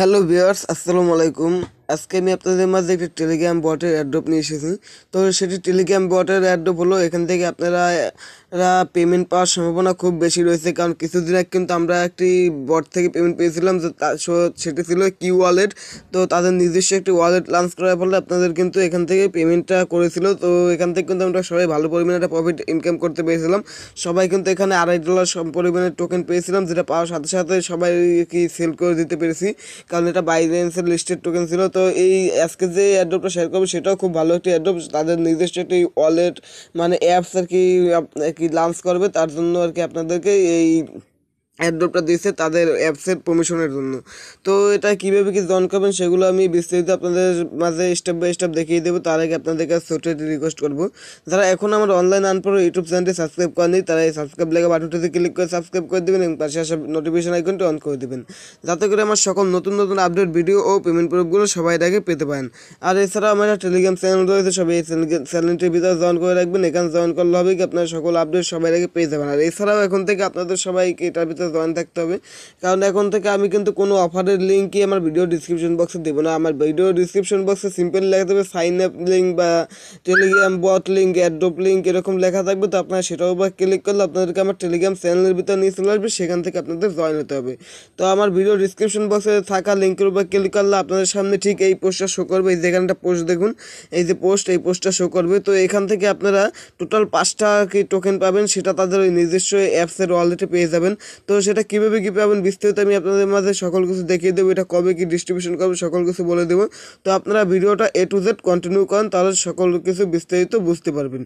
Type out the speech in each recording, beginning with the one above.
Hello viewers আসসালামু আলাইকুম। আজকে আমি আপনাদের মাঝে একটা টেলিগ্রাম বটের অ্যাড্রপ নিয়ে এসেছি। তো সেটি টেলিগ্রাম বটের অ্যাড্রপ হলো, এখান থেকে আপনারা পেমেন্ট পাওয়ার সম্ভাবনা খুব বেশি রয়েছে, কারণ কিছুদিন আগে কিন্তু আমরা একটি বট থেকে পেমেন্ট পেয়েছিলাম, সেটি ছিল কিউ ওয়ালেট। তো তাদের নিজস্ব একটি ওয়ালেট লঞ্চ করার ফলে আপনাদের কিন্তু এখান থেকে পেমেন্টটা করেছিল। তো এখান থেকে কিন্তু আমরা সবাই ভালো পরিমাণে একটা প্রফিট ইনকাম করতে পেরেছিলাম। সবাই কিন্তু এখানে $2.5 পরিমাণে টোকেন পেয়েছিলাম, যেটা পাওয়ার সাথে সাথে সবাই কি সেল করে দিতে পেরেছি, কারণ এটা বাইন্যান্সের লিস্টেড টোকেন ছিল। তো এই আজকে যে অ্যাড্রপটা শেয়ার করবো সেটাও খুব ভালো একটি অ্যাড্রপ। তাদের নিজস্ব একটি ওয়ালেট মানে অ্যাপস আর কি লঞ্চ করবে, তার জন্য আর কি আপনাদেরকে এই অ্যাড্রপটা দিয়েছে তাদের অ্যাপসের প্রমোশনের জন্য। তো এটা কীভাবে কি জয়েন করবেন সেগুলো আমি বিস্তারিত আপনাদের মাঝে স্টেপ বাই স্টেপ দেখিয়ে দেবো। তার আগে আপনাদের কাছে ছোট একটি রিকোয়েস্ট করবো, যারা এখন আমার অনলাইন আনপর ইউটিউব চ্যানেলটি সাবস্ক্রাইব করেনি তারা এই সাবস্ক্রাইব লেখা বাটনটিতে ক্লিক করে সাবস্ক্রাইব করে দেবেন এবং পাশে আসা নোটিফিকেশন আইকনটি অন করে দেবেন, যাতে করে আমার সকল নতুন আপডেট ভিডিও ও পেমেন্ট প্রুফগুলো সবাই আগে পেতে পারেন। আর এছাড়া আমার টেলিগ্রাম চ্যানেল রয়েছে, সবাই এই চ্যানেলটির ভিতরে জয়েন করে রাখবেন। এখানে জয়েন করলে হবে কি আপনার সকল আপডেট সবাই আগে পেয়ে যাবেন। আর এছাড়াও এখন থেকে আপনাদের সবাইকে এটার ভিতরে জয়েন থাকতে হবে, কারণ এখন থেকে আমি কিন্তু কোনো অফারের লিঙ্কই আমার ভিডিও ডিসক্রিপশন বক্সে দেবো না। আমার ভিডিও ডিসক্রিপশন বক্সে সিম্পল লেখা থাকবে সাইন আপ লিঙ্ক বা Telegram bot link, airdrop link, এরকম লেখা থাকবে। তো আপনারা সেটার উপর ক্লিক করলে আপনাদেরকে আমার টেলিগ্রাম চ্যানেলের ভিতরে নিয়ে চলে আসবে, সেখান থেকে আপনাদের জয়েন হতে হবে। তো আমার ভিডিও ডিসক্রিপশন বক্সে থাকা লিঙ্কের উপর ক্লিক করলে আপনাদের সামনে ঠিক এই পোস্টটা শো করবে। এই যেখানটা পোস্ট দেখুন, এই যে পোস্ট, এই পোস্টটা শো করবে। তো এখান থেকে আপনারা টোটাল 5টা কি টোকেন পাবেন, সেটা তাদের ওই নিজস্ব অ্যাপসের ওয়ালেটে পেয়ে যাবেন। তো সেটা কীভাবে কী পাবেন বিস্তারিত আমি আপনাদের মাঝে সকল কিছু দেখিয়ে দেবো, এটা কবে কি ডিস্ট্রিবিউশন করবে সকল কিছু বলে দেবো। তো আপনারা ভিডিওটা A to Z কন্টিনিউ করেন, তাহলে সকল কিছু বিস্তারিত বুঝতে পারবেন।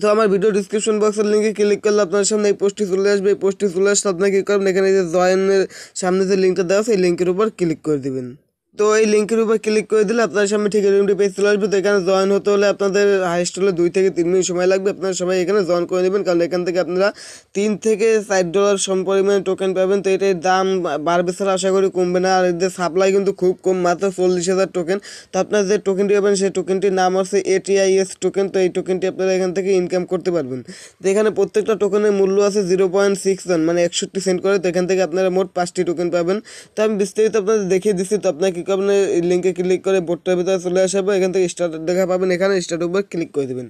তো আমার ভিডিও ডিসক্রিপশন বক্সের লিঙ্কে ক্লিক করলে আপনার সামনে এই পোস্টটি চলে আসবে। এই পোস্টটি চলে আসলে আপনার কী করবেন, এখানে যে জয়েনের সামনে যে লিঙ্কটা দেওয়া আছে এই লিঙ্কের উপর ক্লিক করে দেবেন। তো এই লিঙ্কের উপর ক্লিক করে দিলে আপনার সামনে ঠিক এরকমটি পেজ চলে আসবে। তো এখানে জয়েন হতে হলে আপনাদের হাইস্ট হলে 2 থেকে 3 মিনিট সময় লাগবে। আপনারা সবাই এখানে জয়েন করে নেবেন, কারণ এখান থেকে আপনারা $3 থেকে $4 সমপরিমাণে টোকেন পাবেন। তো এটার দাম বাড়বে ছাড়া আশা করি কমবে না। আর এদের সাপ্লাই কিন্তু খুব কম, মাত্র 40,000 টোকেন। তো আপনারা যে টোকেনটি পাবেন সেই টোকেনটির নাম হচ্ছে ATIS টোকেন। তো এই টোকেনটি আপনারা এখান থেকে ইনকাম করতে পারবেন। তো এখানে প্রত্যেকটা টোকেনের মূল্য আছে 0.61 মানে 61 সেন্ট করে। তো এখান থেকে আপনারা মোট 5টি টোকেন পাবেন। তো আমি বিস্তারিত আপনাদের দেখিয়ে দিচ্ছি। তো আপনার আপনি লিঙ্কে ক্লিক করে বোর্ডটার ভিতরে চলে আসবে, এখান থেকে স্টার্ট দেখা পাবেন। এখানে স্টার্ট উপর ক্লিক করে দেবেন।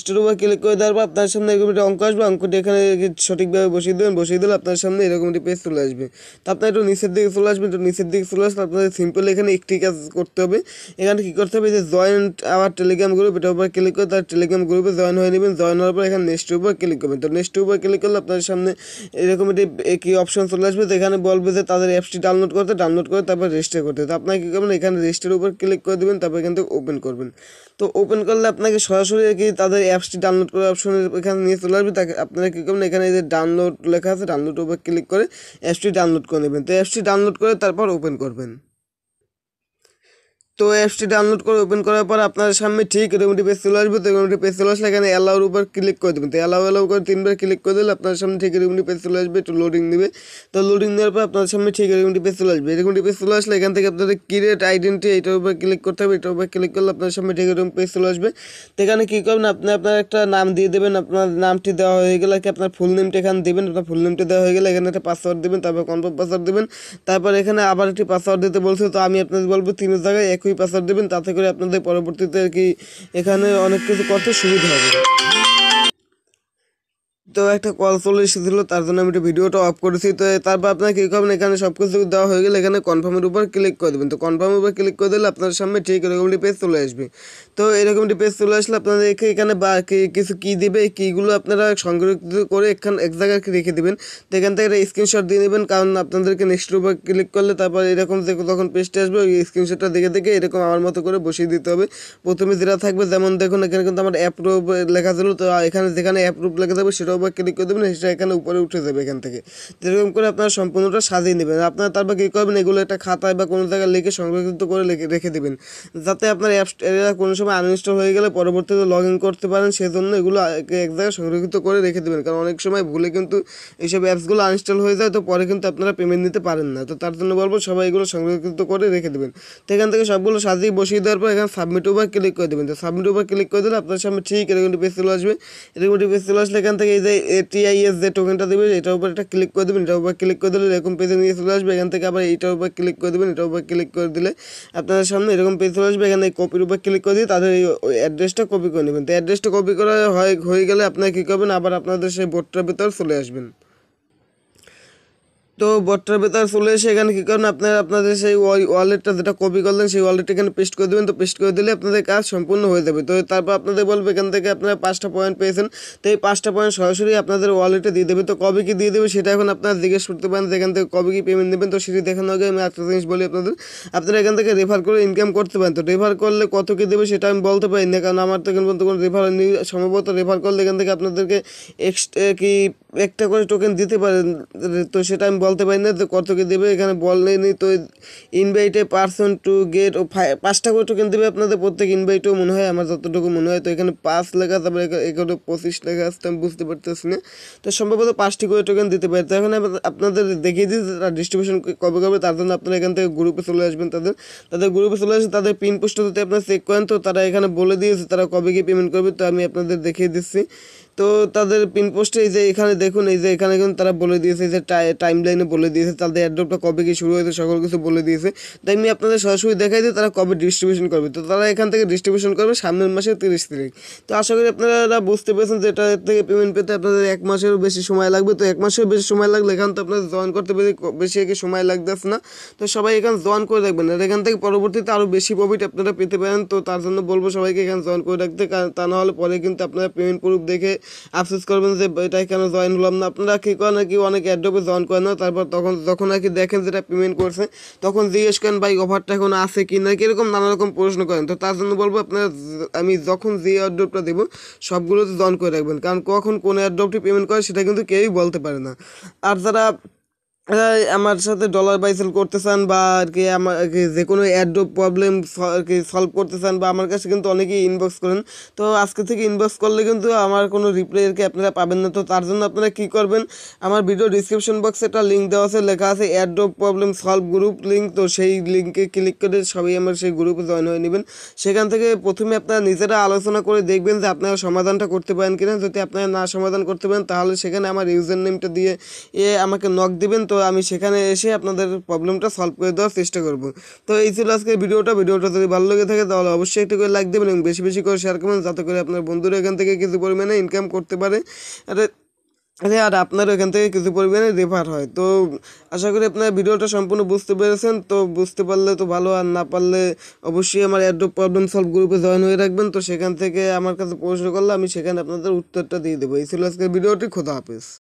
স্টার্ট উপর ক্লিক করে দেওয়ার পর আপনার সামনে এরকম একটা অঙ্ক আসবে, অঙ্কটি এখানে সঠিকভাবে বসিয়ে দেবেন। বসিয়ে দিলে আপনার সামনে এরকম একটি পেজ চলে আসবে। তো আপনার একটু নিচের দিকে চলে আসবেন। একটু নিচের দিকে চলে আসলে আপনাদের সিম্পল এখানে একটি কাজ করতে হবে। এখানে কী করতে হবে, যে জয়েন আওয়ার টেলিগ্রাম গ্রুপ, এটার উপর ক্লিক করে তার টেলিগ্রাম গ্রুপে জয়েন হয়ে নেবেন। জয়েন হওয়ার পর এখানে নেক্সট উপর ক্লিক করবেন। তো নেক্সট উপর ক্লিক করলে আপনার সামনে এরকম একটি অপশন চলে আসবে। তো এখানে বলবে যে তাদের অ্যাপসটি ডাউনলোড করে তারপর রেজিস্টার করতে। তো আপনাকে কী করবেন, এখানে রেজিস্টার উপর ক্লিক করে দেবেন, তারপর এখান থেকে ওপেন করবেন। তো ওপেন করলে আপনাকে সরাসরি কি তাদের অ্যাপসটি ডাউনলোড করার অপশনে এখানে নিয়ে চলে আসবে। তাকে আপনারা কী করবেন, এখানে যে ডাউনলোড লেখা আছে ডাউনলোড উপর ক্লিক করে অ্যাপসটি ডাউনলোড করে নেবেন। তো অ্যাপসটি ডাউনলোড করে তারপর ওপেন করবেন। তো অ্যাপসটি ডাউনলোড করে ওপেন করার পর আপনার সামনে ঠিক এরকমটি পেজ চলে আসবে। তো এরকমটি পেজ চলে আসলে এখানে অ্যালাউর উপর ক্লিক করে দেবেন। তো অ্যালাউ করে 3বার ক্লিক করে দিলে আপনার সামনে ঠিক এরকমটি পেজ চলে আসবে। একটু লোডিং দেবে। তো লোডিং দেওয়ার পর আপনার সামনে ঠিক এরকমটি পেজ চলে আসবে। এরকমটি পেজ চলে আসলে এখান থেকে আপনাদের ক্রিয়েট আইডেন্টি, এটার উপর ক্লিক করতে হবে। এটার উপর ক্লিক করলে আপনার সামনে ঠিক এরকম পেজ চলে আসবে। তো এখানে কী করবেন, আপনি আপনার একটা নাম দিয়ে দেবেন। আপনার নামটি দেওয়া হয়ে গেলে কি আপনার ফুল নেমটা এখানে দেবেন। আপনার ফুল নেমটা দেওয়া হয়ে গেলে এখানে একটা পাসওয়ার্ড দেবেন, তারপর কনফার্ম পাসওয়ার্ড দেবেন। তারপর এখানে আবার একটি পাসওয়ার্ড দিতে বলছে। তো আমি আপনাদের বলবো 3 জায়গায় পাসওয়ার্ড দেবেন, তাতে করে আপনাদের পরবর্তীতে আর কি এখানে অনেক কিছু করতে সুবিধা হবে। তো একটা কল চলে এসেছিলো, তার জন্য আমি একটু ভিডিওটা অফ করেছি। তো তারপর আপনার কী করবেন, এখানে সব কিছু দেওয়া হয়ে গেলে এখানে কনফার্মের উপর ক্লিক করে দেবেন। তো কনফার্মের উপর ক্লিক করে দিলে আপনার সামনে ঠিক এরকমটি পেজ চলে আসবে। তো এরকমটি পেজ চলে আসলে আপনাদেরকে এখানে বা কিছু কী দেবে, এই কীগুলো আপনারা সংরক্ষিত করে এক জায়গায় রেখে দেবেন। তো এখান থেকে একটা স্ক্রিনশট দিয়ে নেবেন, কারণ আপনাদেরকে নেক্সট উপর ক্লিক করলে তারপর এরকম যে তখন পেজটা আসবে, ওই স্ক্রিনশটটা দেখে এরকম আমার মতো করে বসিয়ে দিতে হবে। প্রথমে যেটা থাকবে, যেমন দেখুন এখানে কিন্তু আমার অ্যাপ্রুভ লেখা ছিল। তো এখানে যেখানে অ্যাপ্রুভ লেখা থাকবে সেটাও ক্লিক করে দেবেন, সেটা এখানে উপরে উঠে যাবে। এখান থেকে এরকম করে আপনারা সম্পূর্ণটা সাজিয়ে নেবেন। আপনারা তারপর কী করবেন, এগুলো একটা খাতায় বা কোনো জায়গায় লিখে সংরক্ষিত করে রেখে দেবেন, যাতে আপনার অ্যাপস কোনো সময় আনইনস্টল হয়ে গেলে পরবর্তীতে লগ ইন করতে পারেন। সেজন্য এগুলো এক জায়গায় সংরক্ষিত করে রেখে দেবেন, কারণ অনেক সময় ভুলে কিন্তু এইসব অ্যাপসগুলো আনইনস্টল হয়ে যায়। তো পরে কিন্তু আপনারা পেমেন্ট নিতে পারেন না। তো তার জন্য বলবো সবাই এগুলো সংরক্ষিত করে রেখে দেবেন। তো এখান থেকে সবগুলো সাজিয়ে বসিয়ে দেওয়ার পর এখানে সাবমিট উপর ক্লিক করে দেবেন। তো সাবমিট উপর ক্লিক করে দিলে আপনার সামনে ঠিক এরকমটি পেজ চলে আসবে। এরকমটি পেজ চলে আসলে এখান থেকে যে ATIS যে টোকেনটা দিবেন এটার উপর একটা ক্লিক করে দিবেন। এটার উপর ক্লিক করে দিলে এরকম পেজে নিয়ে চলে আসবে। এখান থেকে আবার এটার উপর ক্লিক করে দিবেন। এটার উপর ক্লিক করে দিলে আপনাদের সামনে এরকম পেজ চলে আসবে। এখানে কপির উপর ক্লিক করে দিয়ে তাদের এই অ্যাড্রেসটা কপি করে নেবেন। তো অ্যাড্রেসটা কপি করা হয়ে গেলে আপনারা কী করবেন, আবার আপনাদের সেই বোর্ডটার ভিতর চলে আসবেন। তো বোর্ডটার ভেতর চলে এসে এখানে কী করবেন, আপনারা আপনাদের সেই ওয়ালেটটা যেটা কপি করলেন সেই ওয়ালেটটা এখানে পেস্ট করে দেবেন। তো পেস্ট করে দিলে আপনাদের কাজ সম্পূর্ণ হয়ে যাবে। তো তারপর আপনাদের বলবে এখান থেকে আপনারা 5টা পয়েন্ট পেয়েছেন। তো এই 5টা পয়েন্ট সরাসরি আপনাদের ওয়ালেটে দিয়ে দেবে। তো কবে কি দিয়ে দেবে সেটা এখন আপনারা জিজ্ঞেস করতে পারেন, এখান থেকে কবে কি পেমেন্ট দেবেন। তো সেটি দেখানোর আগে আমি একটা জিনিস বলি আপনাদের, আপনারা এখান থেকে রেফার করে ইনকাম করতে পারেন। তো রেফার করলে কত কী দেবে সেটা আমি বলতে পারি না, কারণ আমার তো এখন পর্যন্ত কোনো রেফার নিয়ে সম্ভবত রেফার করলে এখান থেকে আপনাদেরকে এক্সট্রা কি একটা করে টোকেন দিতে পারেন। তো সেটা আমি বলতে পারি না কত কী দেবে, এখানে বলেনি। তো ইনভাইটে পার্সন টু গেট ও 5টা করে টোকেন দেবে আপনাদের প্রত্যেক ইনভাইটেও মনে হয়, আমার যতটুকু মনে হয়। তো এখানে 5 লেখা, তারপরে এগুলো 25 লেখা আসতে আমি বুঝতে পারতেছি না। তো সম্ভবত 5টি করে টোকেন দিতে পারে। তো এখন আপনাদের দেখিয়ে দিই ডিস্ট্রিবিউশন কবে করবে। তার জন্য আপনারা এখান থেকে গ্রুপে চলে আসবেন। তাদের গ্রুপে চলে আসবেন, তাদের পিন পোস্টটা যদি আপনারা চেক করেন তো তারা এখানে বলে দিয়েছে তারা কবে গিয়ে পেমেন্ট করবে। তো আমি আপনাদের দেখিয়ে দিচ্ছি। তো তাদের পিন পোস্টে এই যে এখানে দেখুন, এই যে এখানে কিন্তু তারা বলে দিয়েছে, যে টাইম লাইনে বলে দিয়েছে তাদের অ্যাড্রপটা কবে কি শুরু হয়েছে সকল কিছু বলে দিয়েছে। তো আমি আপনাদের সরাসরি দেখাই দিই তারা কবে ডিস্ট্রিবিউশন করবে। তো তারা এখান থেকে ডিস্ট্রিবিউশন করবে সামনের মাসের 30 তারিখ। তো আশা করি আপনারা বুঝতে পেরেছেন যে এটা থেকে পেমেন্ট পেতে আপনাদের 1 মাসেরও বেশি সময় লাগবে। তো 1 মাসেরও বেশি সময় লাগলে এখান তো আপনাদের জয়েন করতে বেশি একে সময় লাগতেছে না। তো সবাই এখানে জয়েন করে রাখবেন, আর এখান থেকে পরবর্তীতে আরও বেশি প্রফিট আপনারা পেতে পারেন। তো তার জন্য বলবো সবাইকে এখানে জয়েন করে রাখতে, কারণ তা নাহলে পরে কিন্তু আপনারা পেমেন্ট প্রুফ দেখে আফসোস করবেন যে এটা কেন জয়েন হলাম না। আপনারা কী করেন আর কি, অনেকে অ্যাড্রপে জয়েন করেন না, তারপর যখন আর কি দেখেন যেটা পেমেন্ট করছে তখন জিজ্ঞেস করেন ভাই অফারটা এখন আছে কি না, কীরকম নানা রকম প্রশ্ন করেন। তো তার জন্য বলবো আপনারা আমি যখন যে অ্যাড্রপটা দেবো সবগুলোতে জয়েন করে রাখবেন, কারণ কখন কোন অ্যাড্রপটি পেমেন্ট করে সেটা কিন্তু কেউই বলতে পারে না। আর যারা আমার সাথে ডলার বাই সেল করতে চান বা আর কি আমার যে কোনো অ্যাড্রপ প্রবলেম আর কি সলভ করতে চান, বা আমার কাছে কিন্তু অনেকেই ইনবক্স করেন। তো আজকে থেকে ইনবক্স করলে কিন্তু আমার কোনো রিপ্লাই আর কি আপনারা পাবেন না। তো তার জন্য আপনারা কী করবেন, আমার ভিডিও ডিসক্রিপশন বক্সে একটা লিঙ্ক দেওয়া আছে, লেখা আছে airdrop problem solve group link. তো সেই লিঙ্কে ক্লিক করে সবাই আমার সেই গ্রুপে জয়েন হয়ে নেবেন। সেখান থেকে প্রথমে আপনারা নিজেরা আলোচনা করে দেখবেন যে আপনারা সমাধানটা করতে পারেন কিনা। যদি আপনারা না সমাধান করতে পারেন তাহলে সেখানে আমার ইউজার নেমটা দিয়ে আমাকে নক দিবেন। তো আমি সেখানে এসে আপনাদের প্রবলেমটা সলভ করে দেওয়ার চেষ্টা করব। তো এই ছিল আজকের ভিডিওটা যদি ভালো লেগে থাকে তাহলে অবশ্যই একটু করে লাইক দেবেন এবং বেশি বেশি করে শেয়ার করবেন, যাতে করে আপনার বন্ধুরা এখান থেকে কিছু পরিমাণে ইনকাম করতে পারে আর আপনারও এখান থেকে কিছু পরিমাণে রেফার হয়। তো আশা করি আপনারা ভিডিওটা সম্পূর্ণ বুঝতে পেরেছেন। তো বুঝতে পারলে তো ভালো, আর না পারলে অবশ্যই আমার অ্যাড্রপ প্রবলেম সলভ গ্রুপে জয়েন হয়ে রাখবেন। তো সেখান থেকে আমার কাছে প্রশ্ন করলে আমি সেখানে আপনাদের উত্তরটা দিয়ে দেবো। এই ছিল আজকের ভিডিওটি। খোদা হাফেজ।